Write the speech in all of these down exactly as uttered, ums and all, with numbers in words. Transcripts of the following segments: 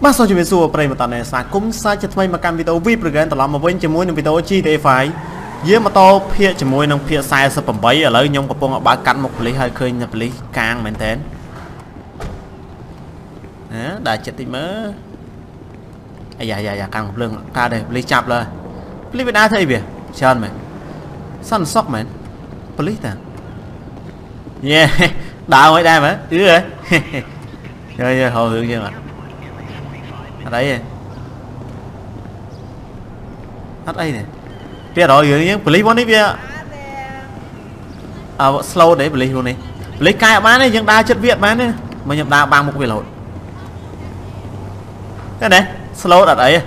Bác sao chỉ biết xua prey mà tận này sáng cũng sai cho thay mà cam video vi program tận làm mà bên chỉ muốn video chi để phải dưới mà to phía chỉ muốn năng phía sai sẽ phẩm bấy ở lấy nhông của phong ở bá cắn một lý hai khơi nhập lý càng mệt thế đã chết thì mới ai dài dài càng một lượng ta đây lý chạp lời lý bên ai thấy việc chân mày săn sóc mày lý ta yeah đào ở đây mà chứ rồi rồi hồi hưởng chưa mà ở đây ở đây này bia rồi những bỉ bọn đi bia à slow để bỉ luôn này lấy cài bán này nhưng đa chất việt bán này mà nhập đa bằng một việc lộn cái này slow đặt ấy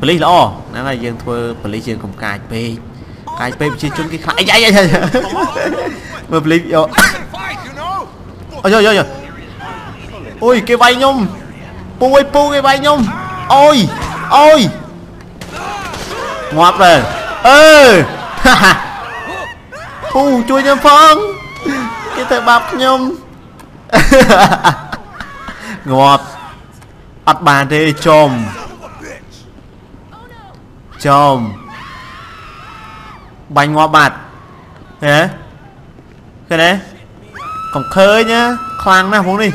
bỉ lo nó là dương thua bỉ dương cùng cài p cài p chỉ chun cái khai chạy chạy mà bỉ vô ôi trời ơi ôi cái bay nhung Pui pui cái bay nhung ôi ôi ngọt rồi ơ pui chui nhung phong cái thằng bập nhung ngọt ắt bàn thì chồm chồm bánh ngọt bạt thế cái đấy còn khơi nhá khoang nào muốn đi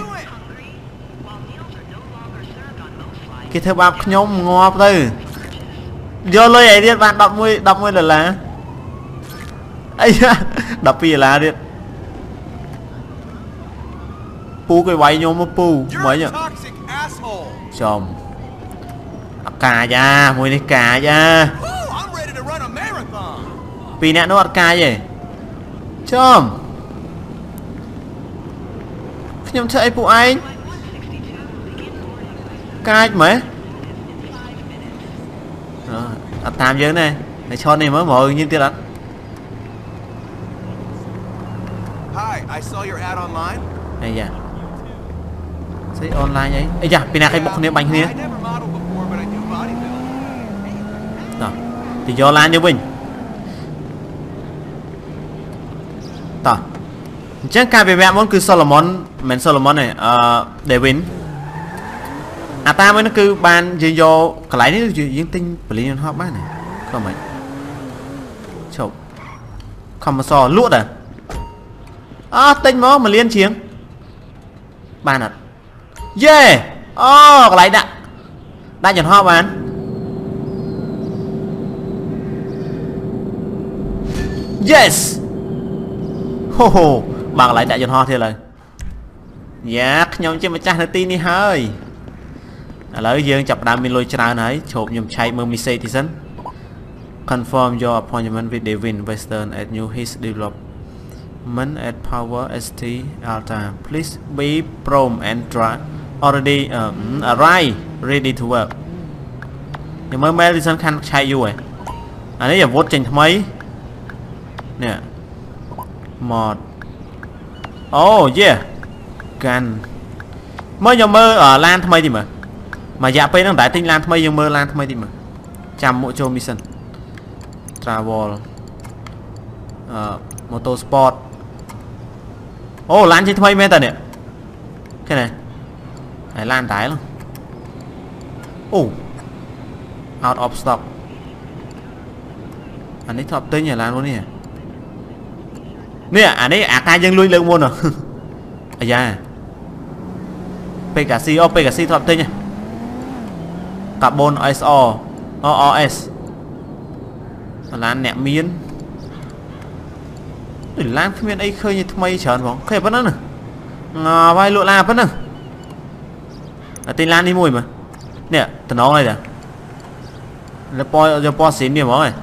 cái thơ bạp nhóm ngọt đây vô lôi ấy đi bạn đọc mươi đọc mươi là lá ấy đọc bì lá đi pu cái váy nhóm mà pu mấy nhở chồng cà ra mùi này cà ra vì nè nó ăn cà vậy chồng nhóm chơi phụ anh cái mấy à, tạm dưới này để cho này mới mọi như thế đó này dạ xây online ấy ấy dạ pina hay bọc nếu bánh nhé thì do lan như mình tỏ chắc cả về mẹ muốn cứ Solomon mến Solomon này uh, để win à ta mới nó cứ ban gì do cái lái đấy chuyện tinh lý nhân hóa bác này không phải chậu không mà so lút à à tinh mó mà liên chiến ban à yeah oh cái lái đã đã nhận hoa bán yes ho ho bạn lại đã nhận hoa thế lời dạ nhóm chơi mà cha nó tin đi hơi lời dương chập đam mình lôi chả này chộp nhầm chạy mơ mi xây thì dân confirm your appointment with Devin Western at New His Development at Power ét tê Alta please be prompt and try already um, arrive ready to work nhưng mới mail thì dân khăn chạy vui anh ấy giờ vote trình mấy nè một oh yeah can mới giờ mơ ở lan thay thì mà mà dạ pê nó đại tinh lan thay nhưng mơ lan thay thì mà trăm mỗi châu mission travel uh, motorsport ô oh, lan trên thay meta nè cái này này lan tái luôn ô oh. Out of stock anh ấy thọp tới nhà lan luôn nè nè anh ấy à ca dân lui lượng môn à à dạ pkc ô pkc thọp tới nha carbon iso oos lan nẹm miên để lan cái miên ấy khơi như thay chởn bóng khơi vẫn nữa ngò vai lụa la vẫn nữa tên lan đi mùi mà nè tần nó này nè là po giờ po xỉn điểm bóng này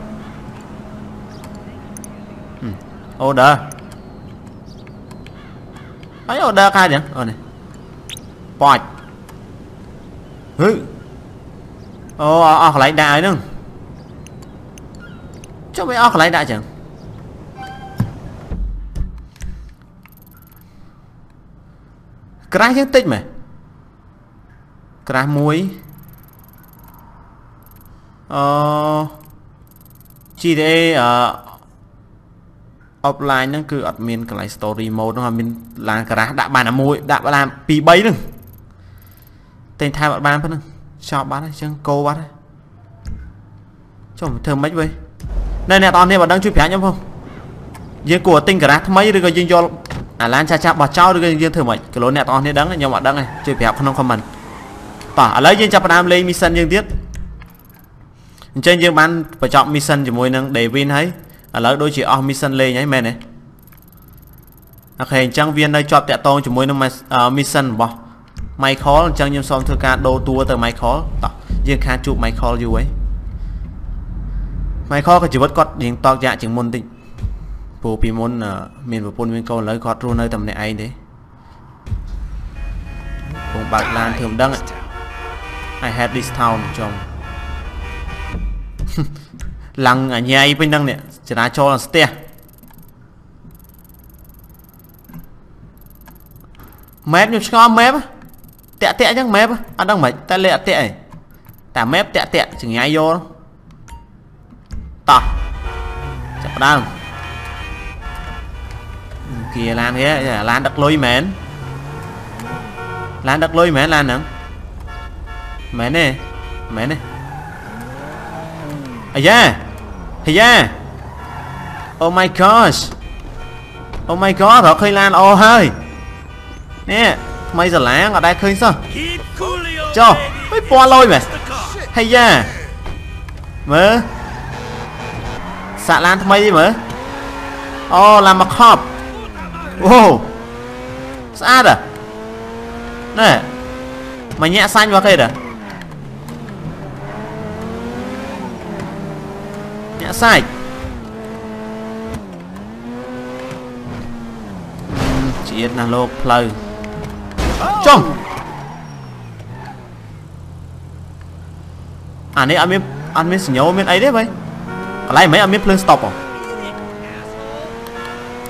order ấy order cái gì ở này poi hứ ô ở lại đại nữa cho mấy ở lại đại chẳng cái tích mày cái muối ờ chỉ để offline nó cứ admin cái story mode nó admin là cái đã bàn là muối đã làm pì bấy nữa tên thay bạn bán nữa Sao bắn chứ cô bắn chồng thường mấy vậy đây nè tao này bạn đang chui phá nhá không dưới của tinh cả đá mấy được rồi dinh cho à lan cha cha bà cháu được rồi dinh thử mày cái lối nè tao này đắng này nhau bạn đắng này chui phá không không mình tỏ lấy dinh cho bạn nam lên mission liên tiếp trên dương bán phải chọn mission thì mùi nâng để win ấy ở lỡ đôi chị on mission lên nháy mẹ này ok trang viên đây cho tẹt to chỉ mùi nâng mission bỏ máy khó chẳng nhưng xong thưa ca đô tua từ máy khó dương khá chụp máy khó dù ấy máy khó có chỉ bất cọt điện to dạ chừng môn tịnh phù phí môn mình vào phôn viên câu lấy gọt ru nơi tầm này anh đấy cũng bạc lan thường đăng I had this town chồng lăng ở nhà ấy bên đăng nè chỉ là cho là stair mép như ngon mép tẹt tẹt chắc mép anh đang mày ta lẹ tẹt tả mép tẹt tẹt chừng nhái vô tỏ chắc đang kia lan thế lan đặt lôi mến lan đặt lôi mến lan nắng mến nè mến nè à yeah. yeah oh my gosh oh my god họ khơi lan ô hơi nè mày giờ láng ở đây khơi sao cho mấy po lôi mày hay yeah mớ xạ lan thằng mày gì mớ ô làm mặc hộp wow xa à nè mày nhẹ xanh vào đây à sai chị là lô play chồng anh ấy ăn miếng ăn miếng nhậu miếng ấy đấy vậy còn lại mấy ăn miếng play stop không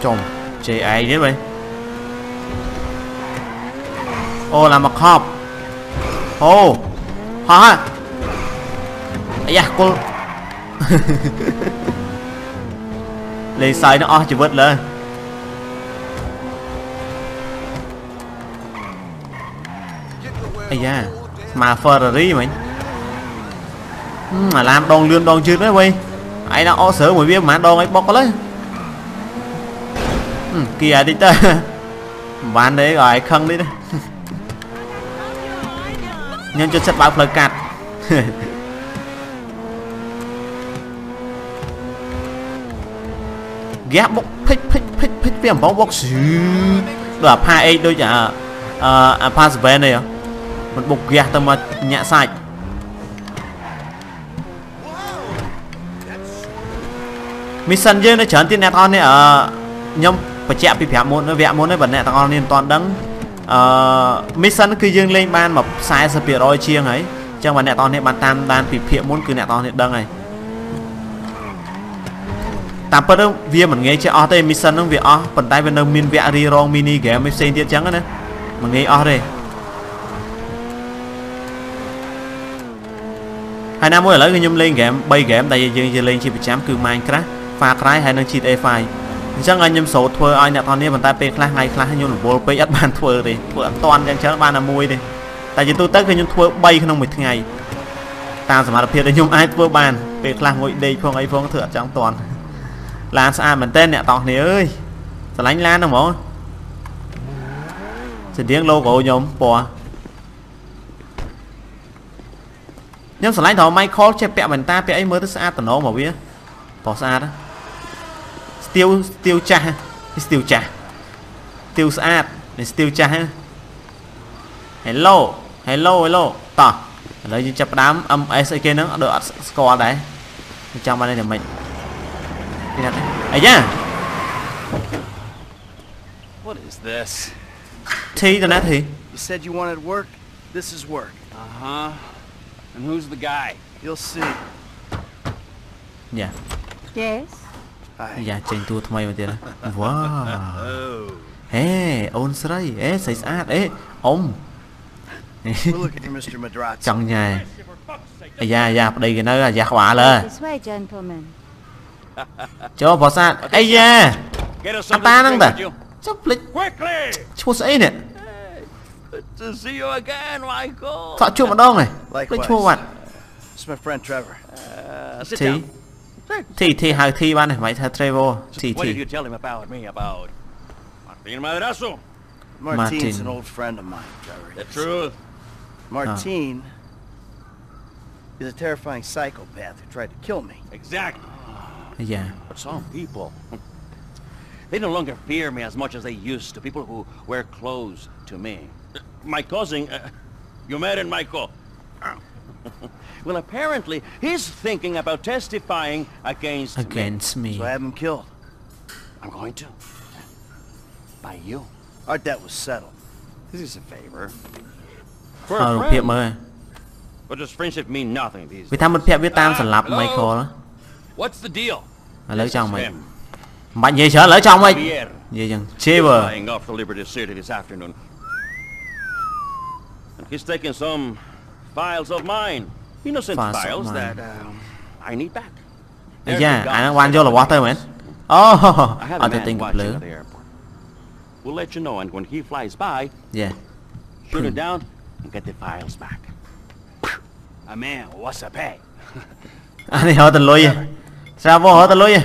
chồng chị ấy đấy vậy ô là mặc hộp ô hả ấy à cô lấy sai nó o chỉ vớt lên ây da mà Ferrari mày mà làm đòn lươn đòn chืด đấy quay ấy nó o sửa mùi bia mà đòn ấy bóc lấy kia đi ta bán đấy rồi không đấy nhân cho chất báo lời cạt ghép bốc thích thích thích thích viêm bóng bốc xíu là hai đôi chả à pass về này một bục ghép tầm mà nhẹ sạch mission dư nó chở tin nè con này ở nhông phải chạm bị phép muốn nó vẽ muốn nó bật nè con nên toàn đắng mission cứ dương lên ban mà sai sự việc đôi chiêng ấy chẳng mà nè con này bàn tam ban bị phép muốn cứ nè con này đăng này tạm bớt đâu vía mình nghe chơi ô tê mission nó việc o phần tay bên đông min vẽ ri rong mini game mới xem tiết trắng đó nè mình nghe o đây hai năm mới lấy người nhung lên game bay game tại vì chơi lên chỉ bị chém cứ Minecraft pha cái hay năng cheat file chắc anh nhung số thua ai nè con này phần tay pe class hay class hay nhung ball pe ắt bàn thua đi thua toàn chẳng chán bàn là mui đi tại vì tôi tới khi nhung thua bay không một ngày ta sẽ mà đặc biệt là nhung ai thua bàn pe class ngồi đây phong ấy phong thửa trong toàn lan xa mình tên nè tọt này ơi sao lánh lan đâu mỏ xin tiếng lô cổ nhóm bò nhóm sao lánh thỏ may khó che pẹ mình ta pẹ ấy mới tới xa tần nó mà biết bỏ xa đó tiêu tiêu cha tiêu cha tiêu xa để tiêu cha hello hello hello tỏ lấy những chập đám âm sk nó đỡ score đấy trong ban đây là mình ấy da what is this tea the net you said you wanted work this is work uh-huh and who's the guy you'll see yeah yes dạ trên tua thằng mày mà tiền wow hey ôn sray ế sấy sát ế ông trong nhà ấy da da đây cái nơi là giặc quả lên cho bỏ xa ấy da anh ta năng ta chốc lịch chua sấy nè to see you again, Michael. Thọ chua mặt đông này. Lấy chua mặt. It's my friend Trevor. Uh, sit down. Thì thì hai thi ban này mày thà Trevor. Thì thì. What did you tell him about me about Martin Madrazo? Martin's an old friend of mine, Trevor. The truth. Martin is a terrifying psychopath who tried to kill me. Exactly. Yeah. But some people, they no longer fear me as much as they used to. People who were close to me. My cousin, uh, you met in Michael. Well, apparently, he's thinking about testifying against me. Against me. So I have him killed. I'm going to. By you. Our debt was settled. This is a favor. For a friend. Ơi. But does friendship mean nothing these days? Ah, hello? What's the deal? This is him. Mạnh gì sợ lỡ trong anh gì chẳng Trevor. He's taking some files of mine. Innocent files that I need back. Yeah, anh quan vô là quá tơi mến. Oh, ở thời tình gặp lửa. We'll let you know, and when he flies by, yeah, shoot him down and get the files back. A man, what's up, hey? Anh đi hỏi tên lôi vậy? Sao vô hỏi tên lôi vậy?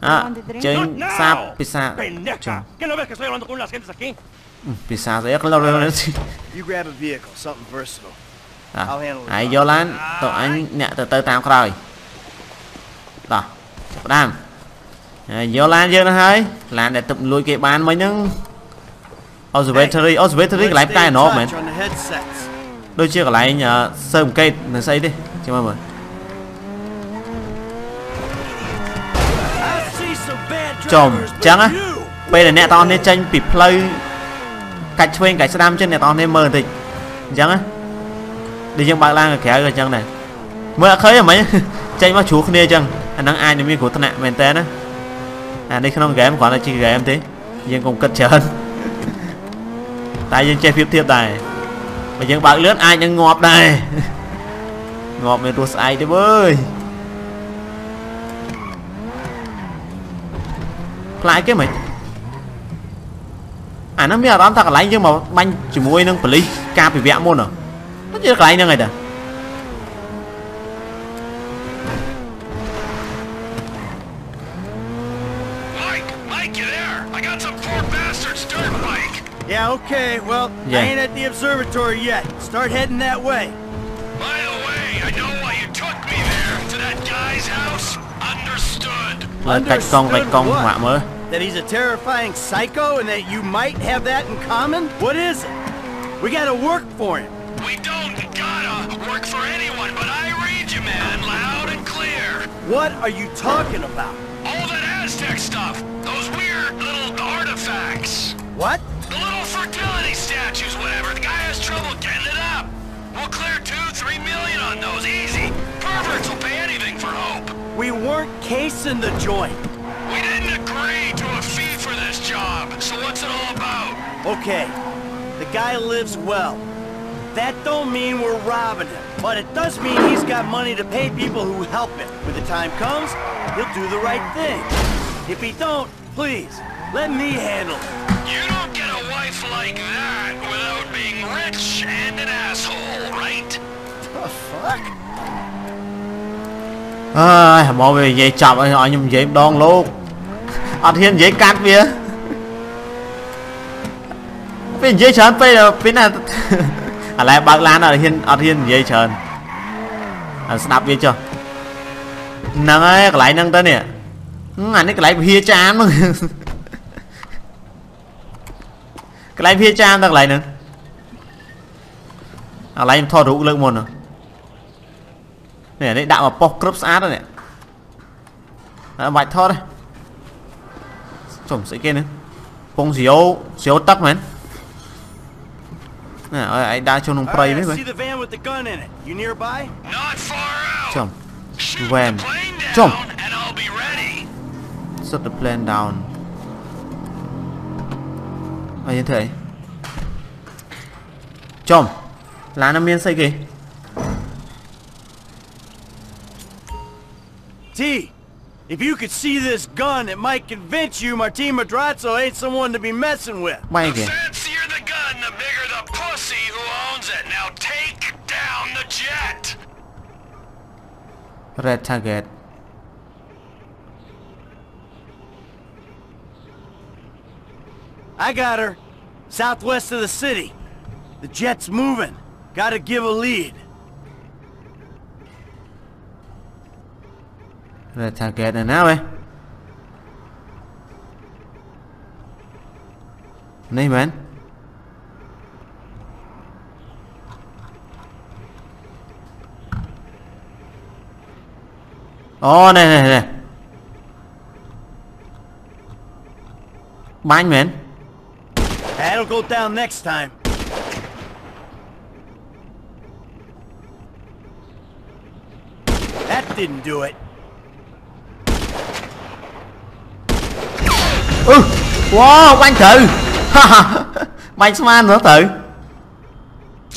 Ah, chơi sao pizza? Pizza rồi, cái lâu rồi. Ai vô lan, tụi anh nhẹ từ từ tạm rồi. Đó, đam. Vô lan chưa nó hơi, lan để tụm lui cái bàn mấy những. Observatory, observatory cái lái tay nó mệt. Đôi chưa cái lái nhờ sơ một cây mình xây đi, cho mọi người. Chồng chẳng á, bây giờ nè tao nên tranh bị play cạch quen cạch đam trên nè tao nên mờ thì chẳng á, đi chẳng bạc lang là khẽ rồi chẳng này, mưa khơi mấy tranh mà chú không đi chẳng, anh đang ai nếu như của tao nè mình té đó, à đây không game còn là chỉ game thế, nhưng cũng cật chớn, tại dân chơi phim thiệp này, mà dân bạc lướt ai nhưng ngọt này, ngọt mình ruột ai đấy bơi. Lại cái mình à nó biết là đón thật lấy nhưng mà banh chỉ mua nâng plei ca bị vẽ môn à nó chỉ lấy nâng này đã yeah okay well yeah. I ain't at the observatory yet start heading that way by the way I know why you took me there to that guy's house understood understood what that he's a terrifying psycho and that you might have that in common? What is it? We gotta work for him. We don't gotta work for anyone, but I read you, man, loud and clear. What are you talking about? All that Aztec stuff. Those weird little artifacts. What? The little fertility statues, whatever. The guy has trouble getting it up. We'll clear two, three million on those, easy. Perverts will pay anything for hope. We weren't casing the joint. We didn't agree to a fee for this job, so what's it all about? Okay, the guy lives well. That don't mean we're robbing him, but it does mean he's got money to pay people who help him. When the time comes, he'll do the right thing. If he don't, please, let me handle it. You don't get a wife like that without being rich and an asshole, right? The fuck? À, mọi người dễ chọc anh hỏi nhưng dễ đòn luôn anh thiên dễ cắt vía bên dễ chán bây giờ bên này à lại bạc lan ở thiên ở thiên dễ chán anh snap vía chưa nâng ấy lại nâng tới nè anh ấy lại vía chán luôn cái lại vía chán đang lại nữa à lại thò rũ lên một nữa nè đây đạo mà pop group sát rồi nè bạch thốt đây chủng sĩ kia nữa phong diếu diếu tắc mến nè anh đã cho nung play đấy vậy chủng van chủng set the plane down anh như thế chủng là nam miên xây kì T, if you could see this gun, it might convince you Martin Madrazo ain't someone to be messing with. The fancier the gun, the bigger the puss Red target. I got her. Southwest of the city. The jet's moving. Gotta give a lead. Red target này nào ấy. Này man. Ồ oh, này này này. Bánh man. That'll go down next time. That didn't do it. Ừ. Wow, bánh thử. Bánh sman nữa thử.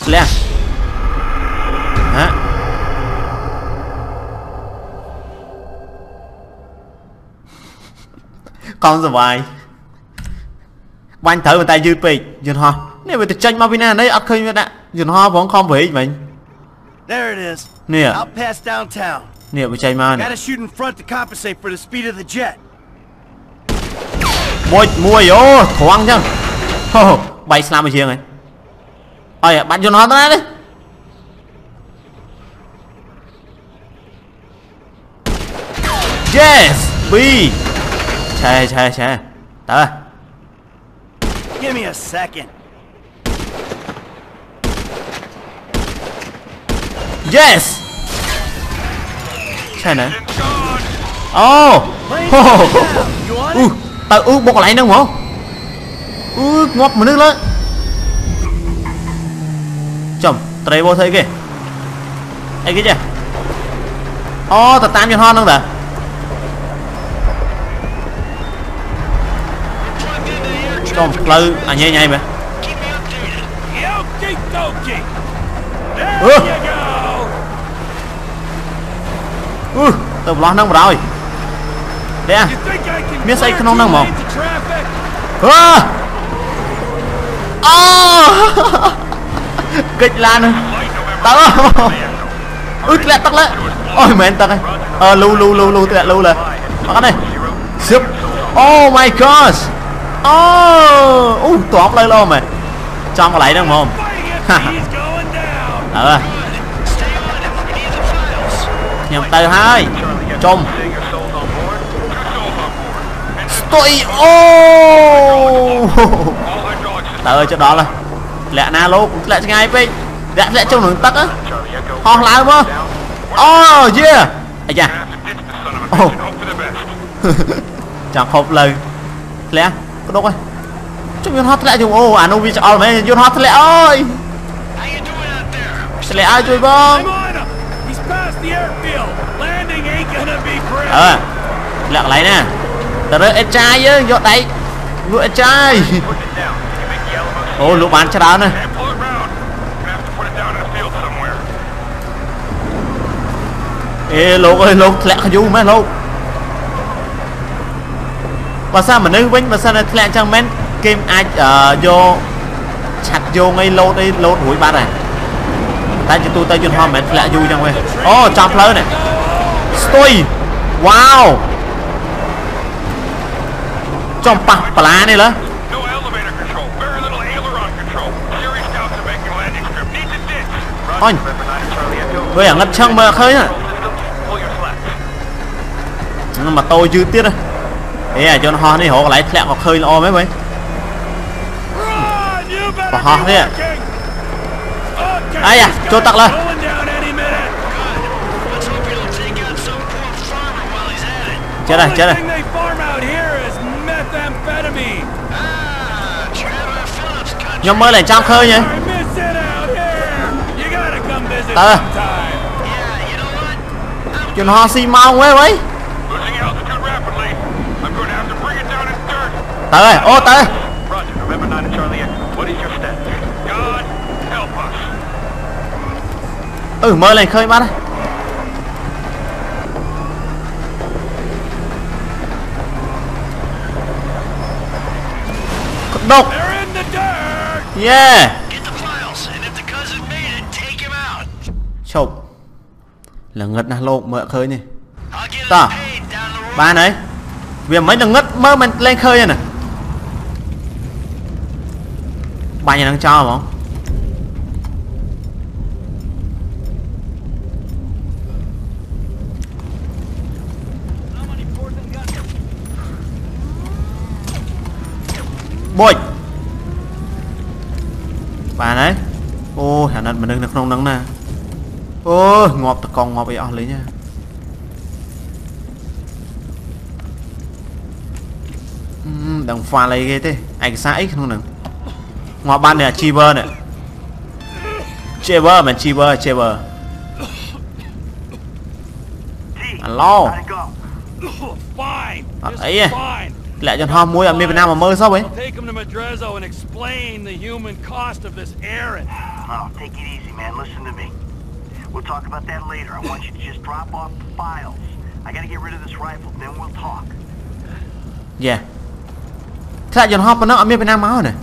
Lẹ. Hả? Con rồi bài. Bánh thử mình tay dư pì, dừng ho. Nè mình tự tranh Mavina đấy, ắt khơi đã. Dừng ho vẫn không phải mình. There it is. Nè. I'll pass downtown. Nè mình tranh man. Gotta shoot in front to compensate for the speed of the jet. Môi môi ô thoáng chứ oh, bay slam một chiêng này ơi bạn cho nó ra đấy yes bi chạy chạy chạy tới give me a second yes chạy này oh, oh. Uh. Tao ước bột lại nữa không? Ước ngọt mà nước lớn. Chồng, tao vô thấy kìa. Ê kìa. Ô, tao tám cho hon không ta. Chồng, lư, à nhây nhây mà. Ừ. Ừ, tao lo nóng rồi. Đây à. Miếng xây không năng mỏng. Ơ. Ơ. Kịch lan nữa. Tao. Ứt lẹ tắc lẹ. Ôi mẹ tắc ơi. Ờ lưu lưu lưu lưu tẹt lưu là. Bắt đây. Sip. Oh my gosh. Oh, u tọp lại lo mày. Trong có lấy được không? Ờ. Nhầm từ hai. Trùng. Tôi ô ta ơi cho đó là lẹ na lô lẹ ngay bên lẹ lẹ trong đường tắt á ho lái không oh yeah à chà oh chẳng hộp lời lẹ có đâu coi chúng mình hot lẹ dùng ô à nó bị chọn mấy dùng hot lẹ ơi lẹ ai chơi bom ờ lẹ lấy nè tớ ơi trai chứ vô đây vô trai ô lũ bán cho đó nè ê lũ ơi lũ lẹ khá du mấy lũ và sao mà nâng vinh và sao này lẹ chẳng mến kim ai vô chặt vô ngay lô đây lô hủi bát này ta cho tôi ta dùn hoa mến lẹ du chẳng quên ô chọc lơ này stoi wow trong pa pala này là ôi tôi ở lập chăng mà khơi à nhưng mà tôi dư tiết đấy à cho nó ho này họ lại lẹ hoặc khơi lo mấy mấy và ho đấy à ai à cho tặc lên chết này chết này nhóm mới lại trong khơi nhỉ tờ chuyện hoa xi mau quá vậy tờ ơi ô tờ ừ mới lại khơi bắt độc. Yeah. Chụp là ngật na lộ mở khơi nè tỏ ba đấy vì mấy thằng ngất mơ mình lên khơi này nè ba nhà đang cho không bôi bà đấy ô hả nè mình đừng được không đắng nè ô ngọt từ còn ngọt vậy lấy nha đằng pha lấy ghê thế ảnh xa x không nè ngọt ban này là chiver này chiver mà chiver chiver alo ấy à lại cho họ mua ở miền Việt Nam mà mơ sao ấy. Yeah. Thế lại cho họ nó ở miền Việt Nam máu này.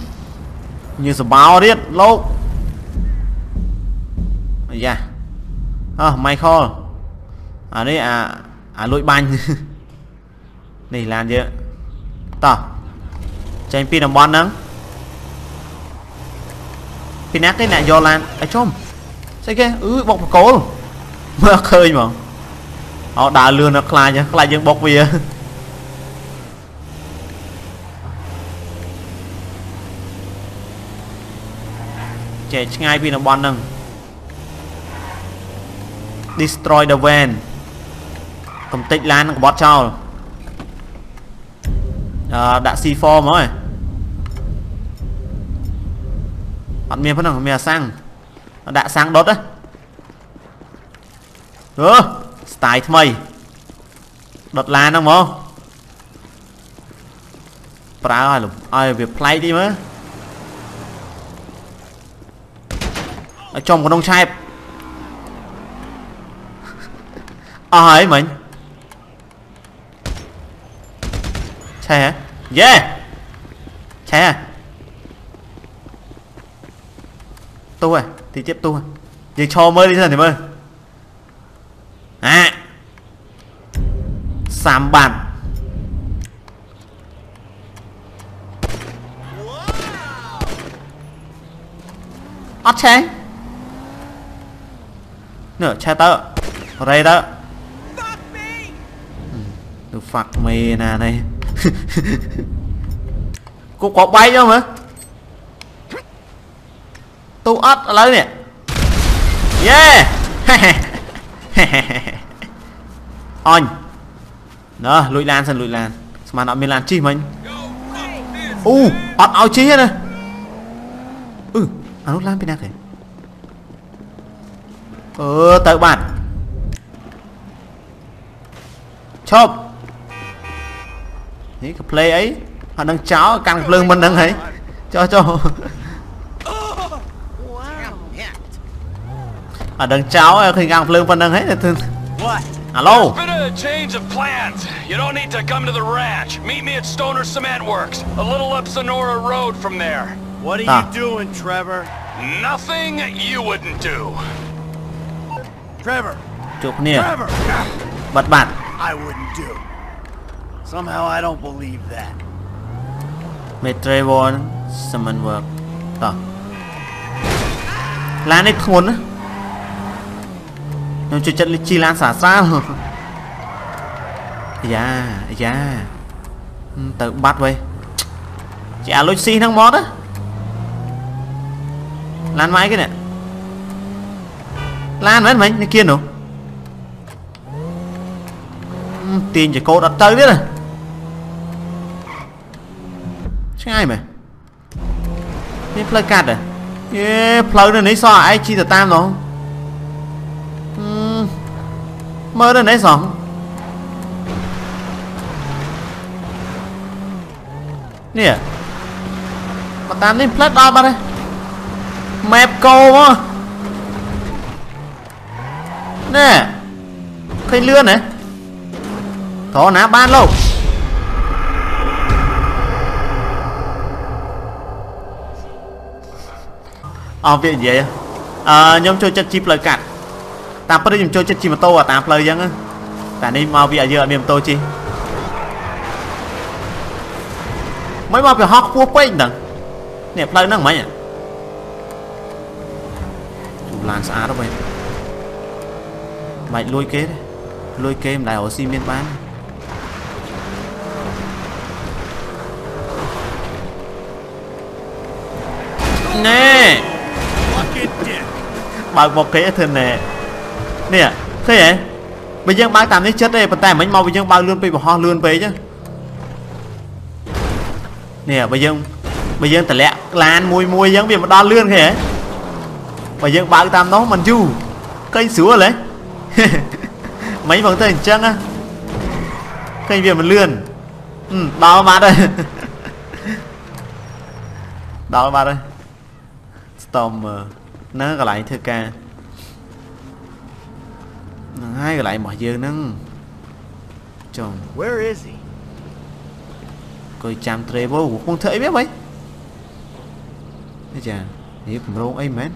Như sờ báo điết lâu. Yeah. Ờ, Michael. Ở đây à à lội banh. Này làm gì ạ? Chanh pin làm bọn nắng pin ác cái này do lan ở trong sẽ kia ứ bọc cố luôn mơ khơi mà họ đã lừa nó lại nhá lại những bọc về chạy ngay pin làm bọn nắng destroy the van cầm tích lan của bọn trao à, đã xê bốn rồi bạn miền vẫn còn mè sang đã sang đốt đấy ơ style mày đột lan không không phá rồi ai việc play đi mà ở trong của đông trai ai à, mình chạy hả? Yeah! Chạy à? Tu à? Thì tiếp tu à? Vậy cho mới đi thế thì mới à! Sàm bàn ớt chạy nửa chạy tớ ở đây tớ ừ, fuck mày nè này cô có bay không hả? Tu ớt lấy nè. Yeah. On. Đó, lùi lan dần lùi lan. Mà nó miền lan chi mình. U, ớt áo chi hết nè. Ừ, áo lan bên nào kìa. Ờ, tới bạn. Chộp. Cái play ấy họ đang cháo căn lưng mình đang ấy cho cho ở đang cháo khi căn lưng mình đang ấy là thương alo chụp nè bật bạn somehow I don't believe that. Metrevor summon work. Tỏ. Lan ấy khốn á. Nó chơi trận chi lan xả xa. Dạ, dạ. Tự bắt vậy. Chả lối xi thằng bot á. Lan máy cái này. Lan đấy mình, cái kia nữa. Tiền chỉ cô đặt tới biết rồi. Ai mày nên play card à yeah play rồi nấy so ai chi từ tam nó mơ rồi nấy so nè mà tam nên play đo đây map cô mà nè cây lươn này thó ná ban lâu ờ việc gì vậy à, nhóm chơi chất chip lời cạn Tạm bất đi chơi chết chim mà tô à tạm lời dân á. Cả nên mau bị ở giờ miền tôi chi. Mấy mau phải hóc cua quên đằng. Nè lời nó mấy à. Chụp làn xa đó vậy. Mày lôi kế đấy. Lôi kế lại ở xi miên bán. Nè. Bằng một cái thân nè. Nè, thế vậy? Bây giờ bán tạm đấy chết đây, tại mấy mau bây giờ bao lươn về bỏ ho lươn về chứ. Nè, bây giờ bây giờ tẻ lẹ lan mùi mùi giống việc mà đo lươn kìa. Bây giờ bán tạm nó mình du. Cây sữa đấy. Mấy bằng tay chân á. Cây việc mình lươn. Ừ, đo mà đây. Đo mà đây. Storm nó còn lại thưa ca. Hai lại mọi giờ nâng chồng coi chạm tre vô không thể biết mấy bây giờ hiệp rong ấy mến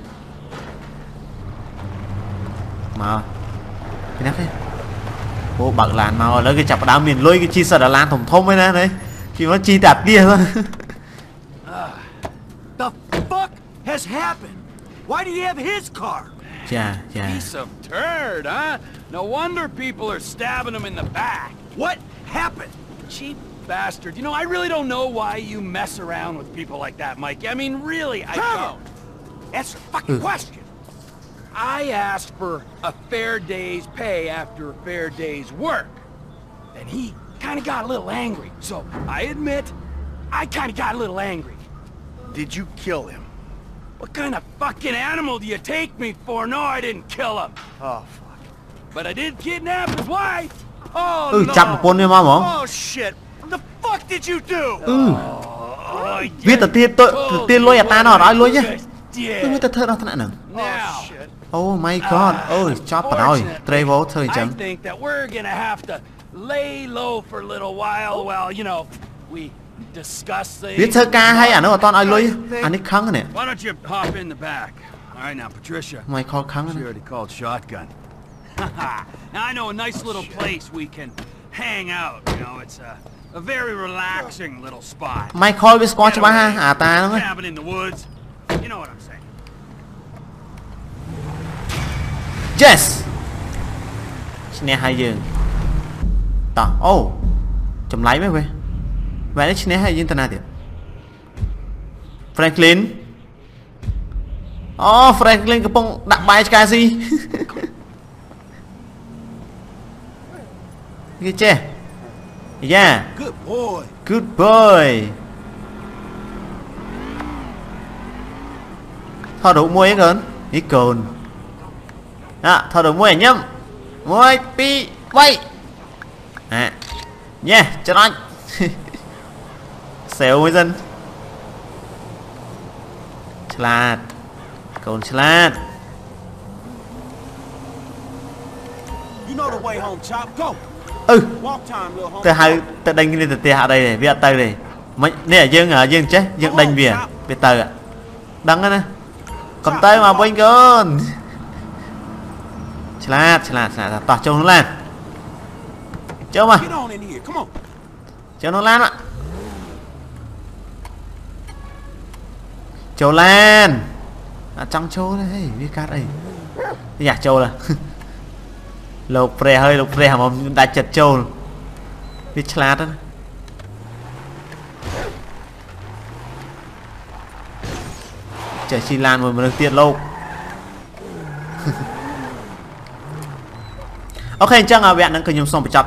mà cái nắp đấy vô bạc làn màu lấy cái chập đá miền lôi cái chi sợ là lan thủng thông ấy nè đấy chỉ nó chi tạt kia thôi. The fuck has happened? Why do you have his car? Yeah, yeah. Piece of turd, huh? No wonder people are stabbing him in the back. What happened? Cheap bastard. You know, I really don't know why you mess around with people like that, Mikey. I mean, really, I Trevor! Don't. That's a fucking question. I asked for a fair day's pay after a fair day's work. And he kind of got a little angry. So, I admit, I kind of got a little angry. Did you kill him? What kind of fucking animal do you take me for? No, I didn't kill him. Oh, fuck. But I did kidnap his wife. Oh, no. Oh, shit. What the fuck did you do? Oh, biết đầu tiên tôi tiên lôi ta nó nói lôi nhá. Tôi mới ta thơ nó thế nào. Oh, shit. Oh my god. Oh, chóp vào rồi. Trevor thôi chẳng. I think that we're gonna have to lay low for a little while. Well, you know, we biết thơ ca hay à nó toàn ai lôi anh ấy khăng nè mày khó khăng nè mày khó biết squat cho bác ha à ta đúng không? Yes nè hai giường tỏ ô chấm lấy mấy quê. Vậy chứ này hay internet tiếp. Franklin. Oh, Franklin cái bông đặt bài cái gì? Cái che. Yeah. Good boy. Good boy. Thao đủ muối gần. Ít cồn. À, thao đủ muối nhâm. Muối pi quay. À. Yeah, cho anh. Xéo với dân chlat còn chlat ừ từ hai từ đánh lên từ từ hạ đây này vía tay này mấy nè dương ở dương chết dương đánh vía vía tay ạ đắng á nè cầm tay mà quên gần chlat chlat chlat tỏ trông nó lan chơi mà chơi nó lan ạ. Châu Lan à, trong châu đấy vi cát ấy nhà châu là lộc pre hơi lộc pre mà đã chật châu vi chát đó trời chi lan mà mình được tiệt lâu. Ok chăng à bạn đang cần nhung xong bị chặt